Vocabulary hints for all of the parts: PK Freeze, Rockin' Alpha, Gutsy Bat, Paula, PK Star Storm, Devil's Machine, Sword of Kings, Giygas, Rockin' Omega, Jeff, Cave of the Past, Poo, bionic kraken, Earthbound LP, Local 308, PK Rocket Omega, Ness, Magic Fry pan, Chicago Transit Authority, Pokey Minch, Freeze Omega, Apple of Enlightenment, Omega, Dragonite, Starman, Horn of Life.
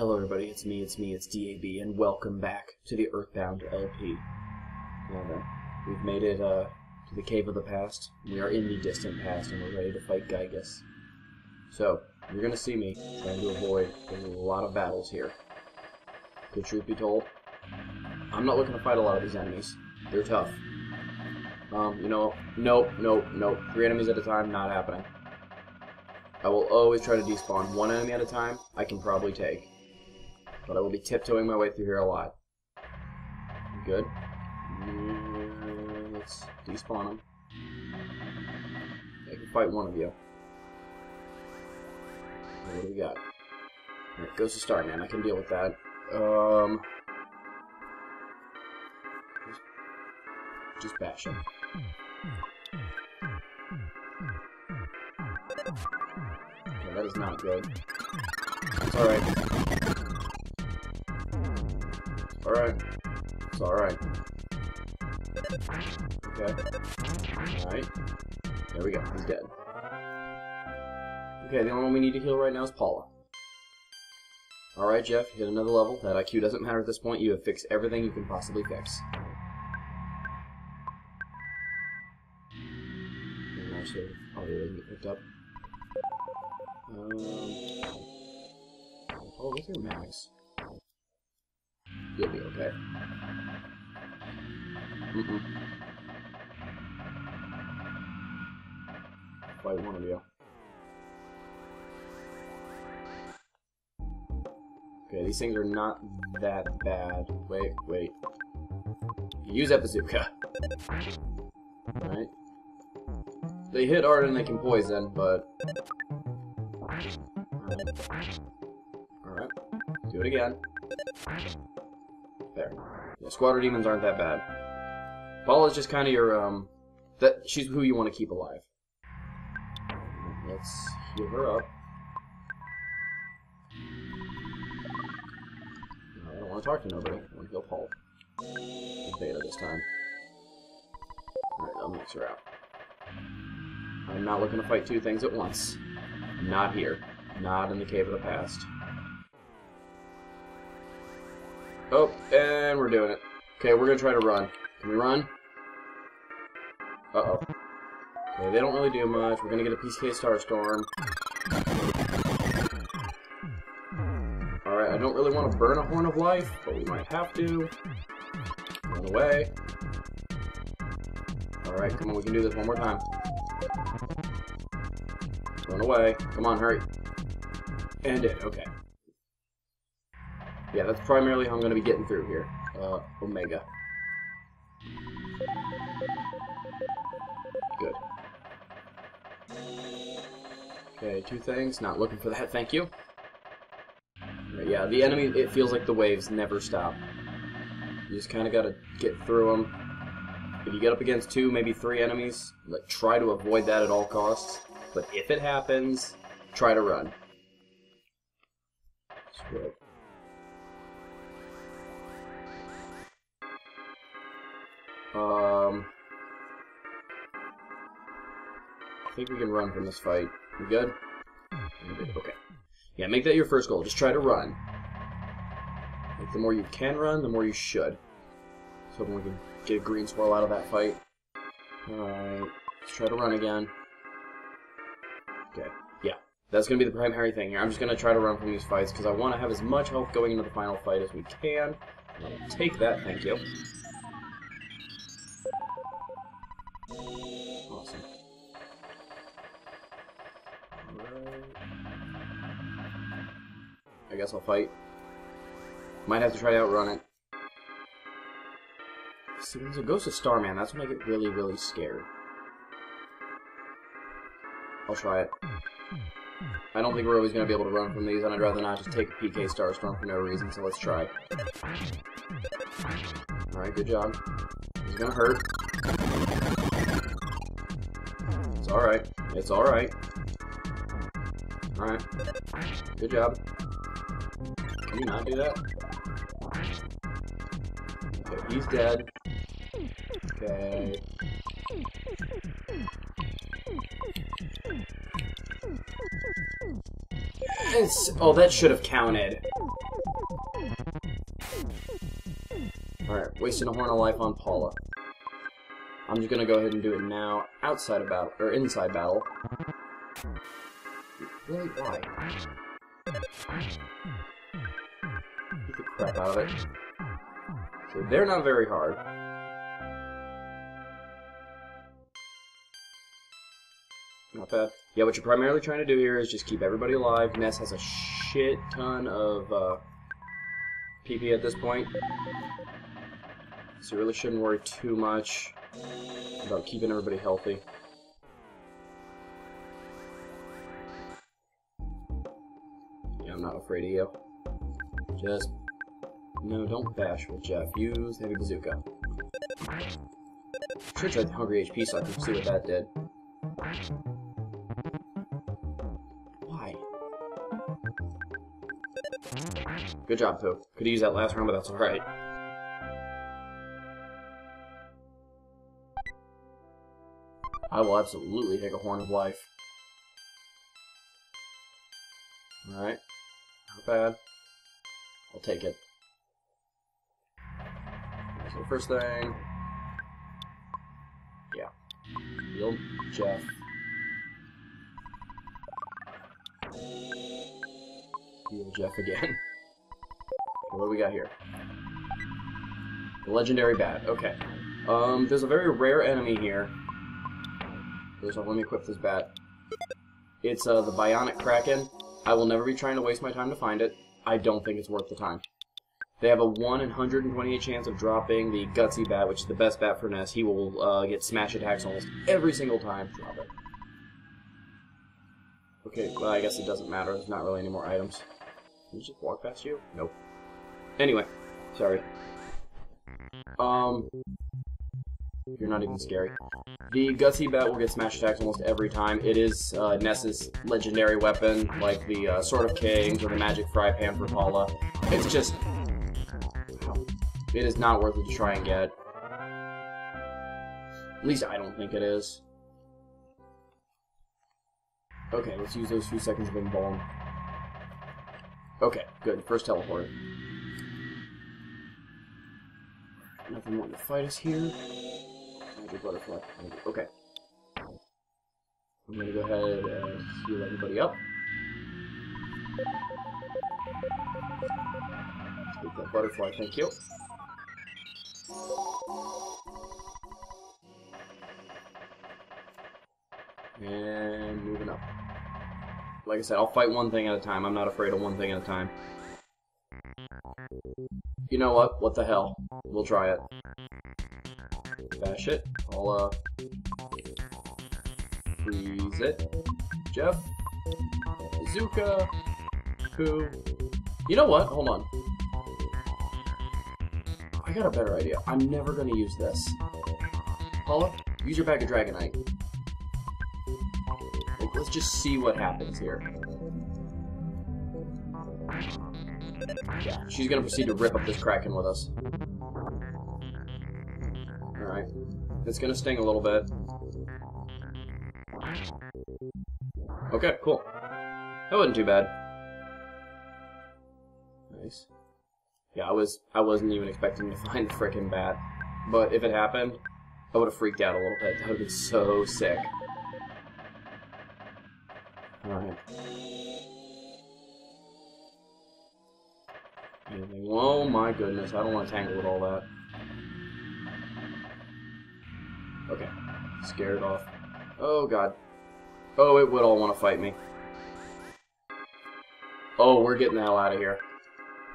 Hello everybody, it's DAB, and welcome back to the Earthbound LP. We've made it to the Cave of the Past. We are in the distant past, and we're ready to fight Giygas. So, you're gonna see me trying to avoid a lot of battles here. Because truth be told, I'm not looking to fight a lot of these enemies. They're tough. You know, nope. 3 enemies at a time, not happening. I will always try to despawn 1 enemy at a time. I can probably take. But I will be tiptoeing my way through here a lot. Good. Let's despawn them. I can fight 1 of you. What do we got? Alright, goes to Starman. I can deal with that. Just bash him. Okay, that is not good. It's alright. Okay. Alright. There we go. He's dead. Okay, the only one we need to heal right now is Paula. Alright, Jeff, hit another level. That IQ doesn't matter at this point. You have fixed everything you can possibly fix. Probably doesn't get picked up. Oh, look at Max. You'll be okay. Fight 1 of you. Okay, these things are not that bad. Wait. Use that bazooka. Alright. They hit hard and they can poison, but... Alright. Do it again. There. Yeah, Squatter Demons aren't that bad. Paula's just kind of your, she's who you want to keep alive. Let's heal her up. No, I don't want to talk to nobody. I want to heal Paula. Beta this time. Alright, I'll mix her out. I'm not looking to fight 2 things at once. Not here. Not in the Cave of the Past. Oh, and we're doing it. Okay, we're gonna try to run. Can we run? Uh-oh. Okay, they don't really do much. We're gonna get a PK Star Storm. Alright, I don't really want to burn a Horn of Life, but we might have to. Run away. Alright, come on, we can do this one more time. Run away. Come on, hurry. End it. Okay. Yeah, that's primarily how I'm going to be getting through here. Omega. Good. Okay, 2 things. Not looking for that. Thank you. But yeah, the enemy, it feels like the waves never stop. You just kind of got to get through them. If you get up against 2, maybe 3 enemies, like, try to avoid that at all costs. But if it happens, try to run. Screw it. I think we can run from this fight. We good? Okay. Yeah, make that your first goal. Just try to run. Like, the more you can run, the more you should. So we can get a green swirl out of that fight. Alright, let's try to run again. Okay, yeah, that's going to be the primary thing here. I'm just going to try to run from these fights because I want to have as much health going into the final fight as we can. I'll take that, thank you. Awesome. Alright. I guess I'll fight. Might have to try to outrun it. See, when it goes to Starman, that's when I get really, really scared. I'll try it. I don't think we're always going to be able to run from these, and I'd rather not just take a PK Star Storm for no reason, so let's try. Alright, good job. It's going to hurt. It's alright. It's alright. Alright. Good job. Can you not do that? Okay, he's dead. Okay. Oh, that should have counted. Alright, wasting a Horn of Life on Paula. I'm just gonna go ahead and do it now, outside of battle, or inside battle. Really? Why? Get the crap out of it. So they're not very hard. Not bad. Yeah, what you're primarily trying to do here is just keep everybody alive. Ness has a shit ton of PP at this point. So you really shouldn't worry too much about keeping everybody healthy. Yeah, I'm not afraid of you. Just... No, don't bash with Jeff. Use Heavy Bazooka. Should try the Hungry HP so I can see what that did. Why? Good job, Poo. Could've used that last round, but that's alright. I will absolutely take a Horn of Life. Alright. Not bad. I'll take it. So first thing... Yeah. Heal Jeff. Heal Jeff again. What do we got here? The Legendary Bat. Okay. There's a very rare enemy here. So let me equip this bat. It's the bionic kraken. I will never be trying to waste my time to find it. I don't think it's worth the time. They have a 1 in 128 chance of dropping the Gutsy Bat, which is the best bat for Ness. He will get smash attacks almost every single time. Drop it. Okay, well, I guess it doesn't matter. There's not really any more items. Can you just walk past you? Nope. Anyway, sorry. You're not even scary. The Gutsy Bat will get smash attacks almost every time. It is Ness's legendary weapon, like the Sword of Kings or the Magic Fry Pan for Paula. It's just... It is not worth it to try and get. At least I don't think it is. Okay, let's use those few seconds of embalm. Okay, good. First teleport. Nothing wanting to fight us here. Magic butterfly. Okay. I'm gonna go ahead and heal everybody up. Take that butterfly, thank you. And moving up. Like I said, I'll fight one thing at a time. I'm not afraid of one thing at a time. You know what? What the hell? We'll try it. Bash it. I'll, freeze it. Jeff. Bazooka. Poo. You know what? Hold on. I got a better idea. I'm never gonna use this. Paula, use your bag of Dragonite. Like, let's just see what happens here. Yeah, she's gonna proceed to rip up this Kraken with us. Alright. It's gonna sting a little bit. Okay, cool. That wasn't too bad. Nice. Yeah, I wasn't even expecting to find the frickin' bat. But if it happened, I would've freaked out a little bit. That would've been so sick. Alright. Oh my goodness, I don't want to tangle with all that. Okay, scared off. Oh god. Oh, it would all want to fight me. Oh, we're getting the hell out of here.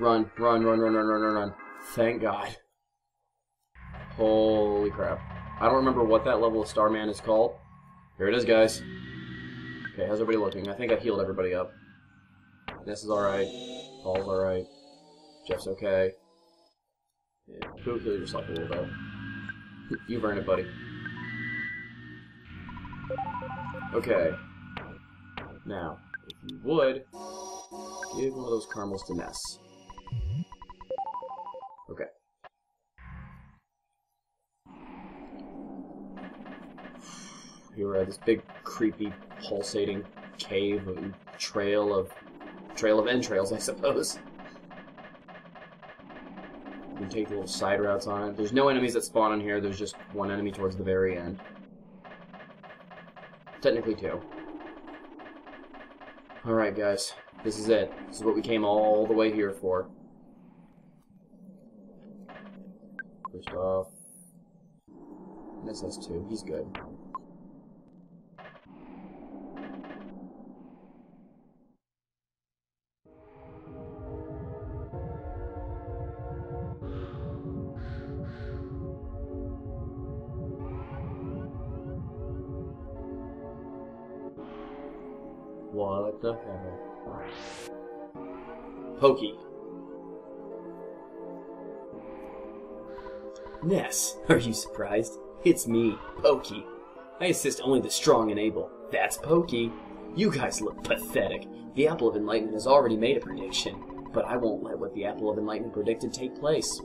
Run, run, run, run, run, run, run, run. Thank god. Holy crap. I don't remember what that level of Starman is called. Here it is, guys. Okay, how's everybody looking? I think I healed everybody up. Ness is alright. Paul's alright. Jeff's okay. Yeah, go heal yourself a little bit. You've earned it, buddy. Okay. Now, if you would, give one of those caramels to Ness. Okay. Here we're at this big, creepy, pulsating cave and trail of entrails, I suppose. can take little side routes on it. There's no enemies that spawn on here, there's just one enemy towards the very end. Technically two. Alright guys, this is it. This is what we came all the way here for. First off... Ness has two, he's good. What the hell? Pokey. Ness, are you surprised? It's me, Pokey. I assist only the strong and able. That's Pokey. You guys look pathetic. The Apple of Enlightenment has already made a prediction, but I won't let what the Apple of Enlightenment predicted take place.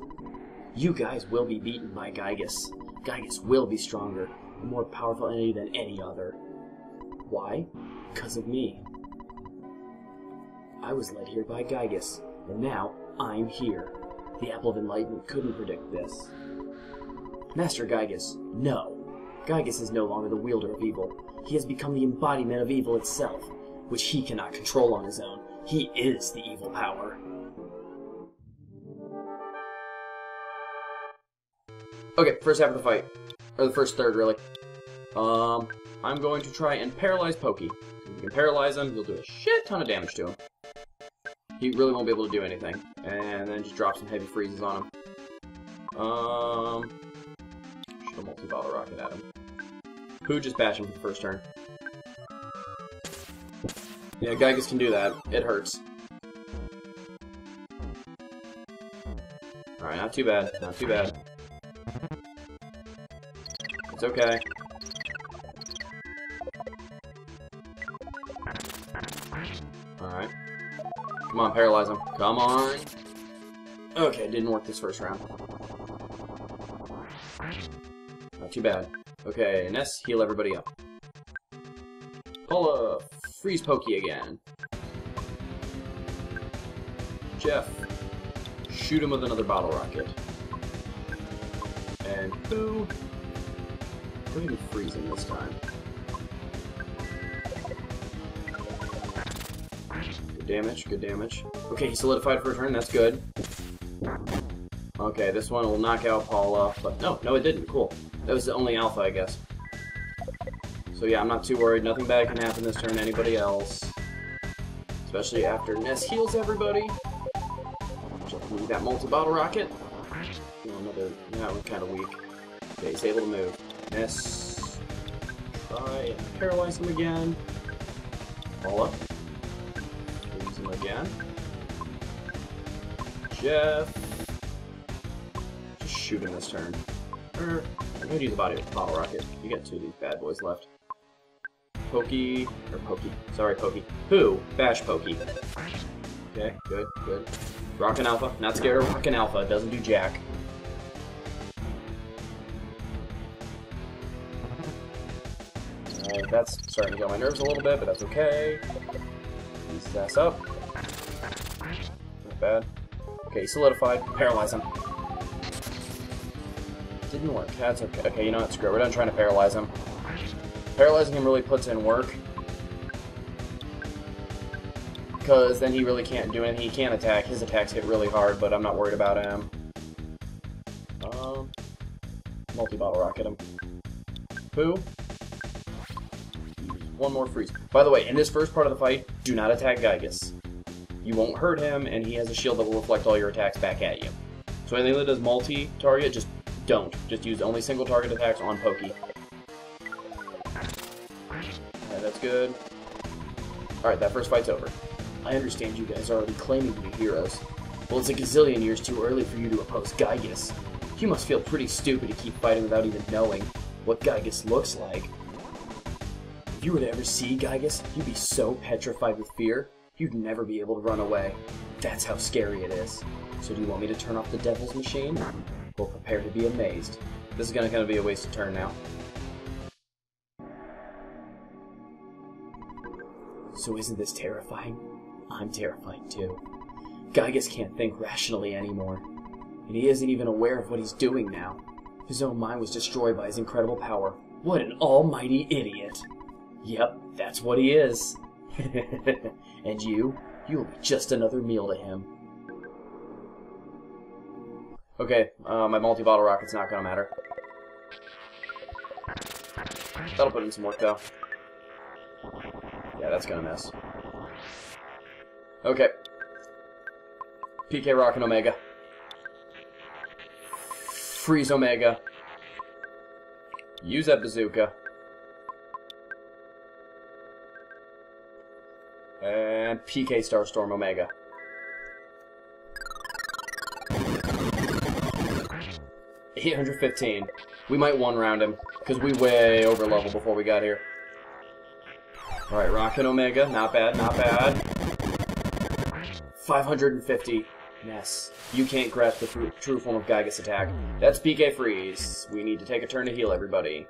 You guys will be beaten by Giygas. Giygas will be stronger, a more powerful entity than any other. Why? Because of me. I was led here by Giygas, and now I'm here. The Apple of Enlightenment couldn't predict this. Master Giygas, no. Giygas is no longer the wielder of evil. He has become the embodiment of evil itself, which he cannot control on his own. He is the evil power. Okay, first half of the fight. Or the first third, really. I'm going to try and paralyze Pokey. If you can paralyze him, you'll do a shit ton of damage to him. He really won't be able to do anything. And then just drop some heavy freezes on him. Should have multi-bottle rocket at him. Poo, just bash him for the first turn. Yeah, Giygas can do that. It hurts. Alright, not too bad. Not too bad. It's okay. Alright. Come on, paralyze him. Come on! Okay, didn't work this first round. Not too bad. Okay, Ness, heal everybody up. Paula, freeze Pokey again. Jeff, shoot him with another bottle rocket. And Poo, we're gonna be freezing this time. Damage, good damage. Okay, he solidified for a turn, that's good. Okay, this one will knock out Paula, but no, it didn't, cool. That was the only alpha, I guess. So yeah, I'm not too worried, nothing bad can happen this turn to anybody else. Especially after Ness heals everybody. Just need that multi-bottle rocket. Oh, another, that one's kinda weak. Okay, he's able to move. Ness, try and paralyze him again. Paula. Again. Jeff. Just shoot him this turn. I'm gonna use the body with bottle rocket. You got two of these bad boys left. Pokey. Or Pokey. Sorry, Pokey. Poo. Bash Pokey. Okay, good, good. Rockin' Alpha. Not scared of Rockin' Alpha. Doesn't do jack. That's starting to get on my nerves a little bit, but that's okay. He's sass up. Not bad. Okay, solidified. Paralyze him. Didn't work. That's okay. Okay, you know what? Screw it. We're done trying to paralyze him. Paralyzing him really puts in work. Because then he really can't do anything. He can't attack. His attacks hit really hard, but I'm not worried about him. Multi-bottle rocket him. Poo. One more freeze. By the way, in this first part of the fight, do not attack Giygas. You won't hurt him, and he has a shield that will reflect all your attacks back at you. So anything that does multi-target, just don't. Just use only single-target attacks on Pokey. Alright, that's good. Alright, that first fight's over. I understand you guys are already claiming to be heroes. Well, it's a gazillion years too early for you to oppose Giygas. You must feel pretty stupid to keep fighting without even knowing what Giygas looks like. If you were to ever see Giygas, you'd be so petrified with fear, you'd never be able to run away. That's how scary it is. So do you want me to turn off the Devil's Machine? Well, prepare to be amazed. This is gonna be a wasted turn now. So isn't this terrifying? I'm terrified too. Giygas can't think rationally anymore. and he isn't even aware of what he's doing now. His own mind was destroyed by his incredible power. What an almighty idiot! Yep, that's what he is. And you'll be just another meal to him. Okay, my multi-bottle rocket's not gonna matter. That'll put in some work, though. Yeah, that's gonna miss. Okay. PK Rocket Omega. Freeze Omega. Use that bazooka. And PK Star Storm Omega. $815. We might one-round him, because we way over level before we got here. Alright, Rockin' Omega. Not bad, not bad. 550. Ness, you can't grasp the true form of Giygas attack. That's PK Freeze. We need to take a turn to heal everybody.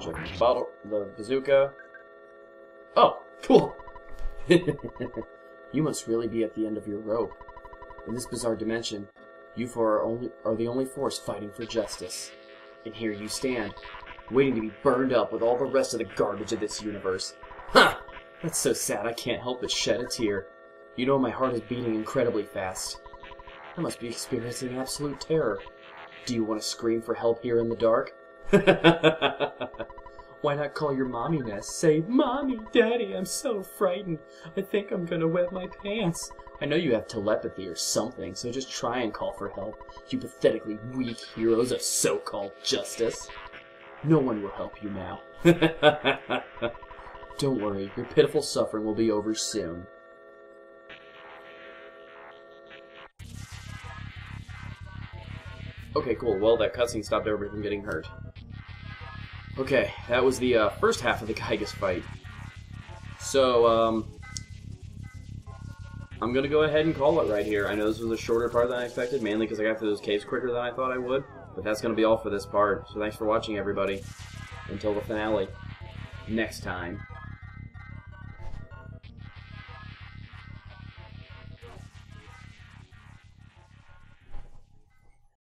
Check the bottle, the bazooka. Oh, cool! You must really be at the end of your rope. In this bizarre dimension, you four are the only force fighting for justice. And here you stand, waiting to be burned up with all the rest of the garbage of this universe. Ha! Huh! That's so sad I can't help but shed a tear. You know my heart is beating incredibly fast. I must be experiencing absolute terror. Do you want to scream for help here in the dark? Why not call your mommy, Ness? Say, Mommy, Daddy, I'm so frightened. I think I'm gonna wet my pants. I know you have telepathy or something, so just try and call for help, you pathetically weak heroes of so-called justice. No one will help you now. Don't worry, your pitiful suffering will be over soon. Okay, cool. Well, that cutscene stopped everybody from getting hurt. Okay, that was the first half of the Giygas fight. So, I'm gonna go ahead and call it right here. I know this was a shorter part than I expected, mainly because I got through those caves quicker than I thought I would. But that's gonna be all for this part. So thanks for watching, everybody. Until the finale. Next time.